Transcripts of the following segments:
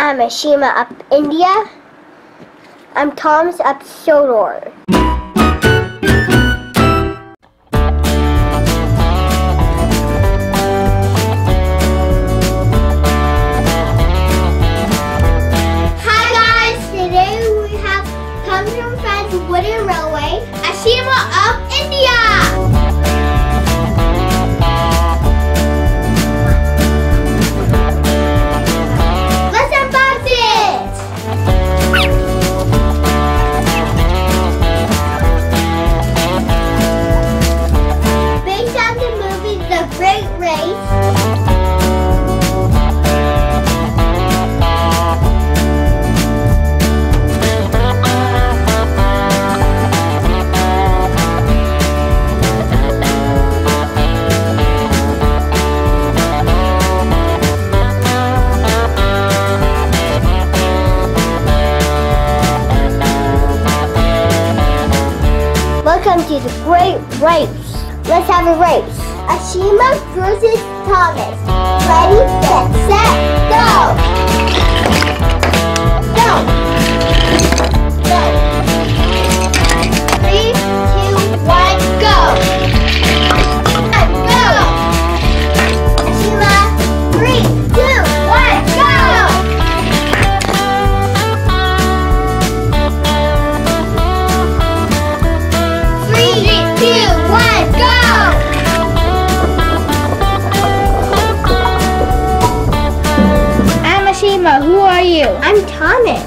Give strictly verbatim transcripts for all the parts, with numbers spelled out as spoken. I'm Ashima up India. I'm Thomas up Sodor. Hi guys, today we have Thomas and Friends Wooden Railway, Ashima up India. Welcome to the great race. Let's have a race. Ashima versus Thomas. Ready, get, set, go! Go! Go! Three, two, one, go! Go! Ashima, three, two, one, go! Who are you? I'm Thomas.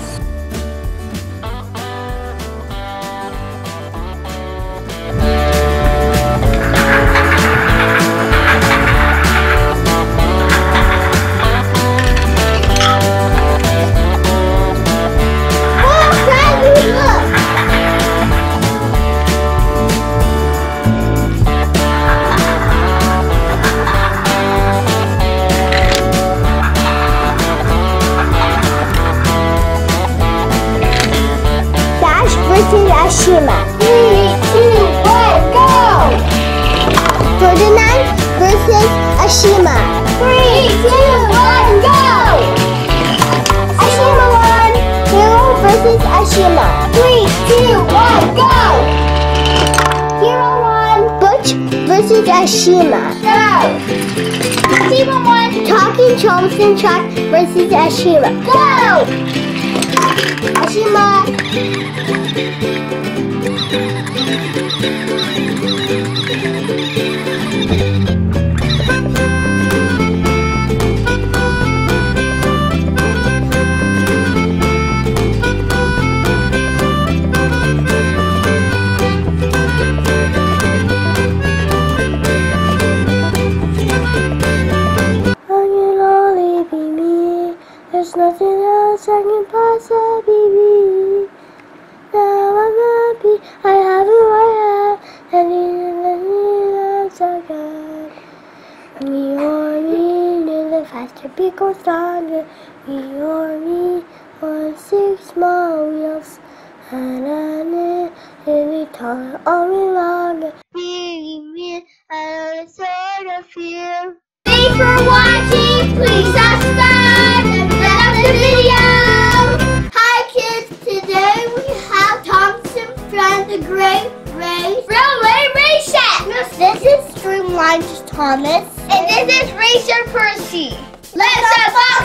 Ashima. Three, two, one, go! Ferdinand versus Ashima. Three, two, one, go! Ashima won! Hero versus Ashima. Three, two, one, go! Hero won! Butch versus Ashima. Go! Ashima won! Talking Thomas and Friends versus Ashima. Go! Ashima! Can you only be me? There's nothing else I can possibly be. Now I'm happy. I have who I have. And nothing else I got. We or me, little faster, pickle stronger. We or me, on six small wheels. And I'm a little taller, only longer. Really, me, I don't sort of feel. Thanks for watching. Please subscribe and love the video. The great race. Railway racer! This is Streamlined Thomas. And this is Racer Percy. Let's go!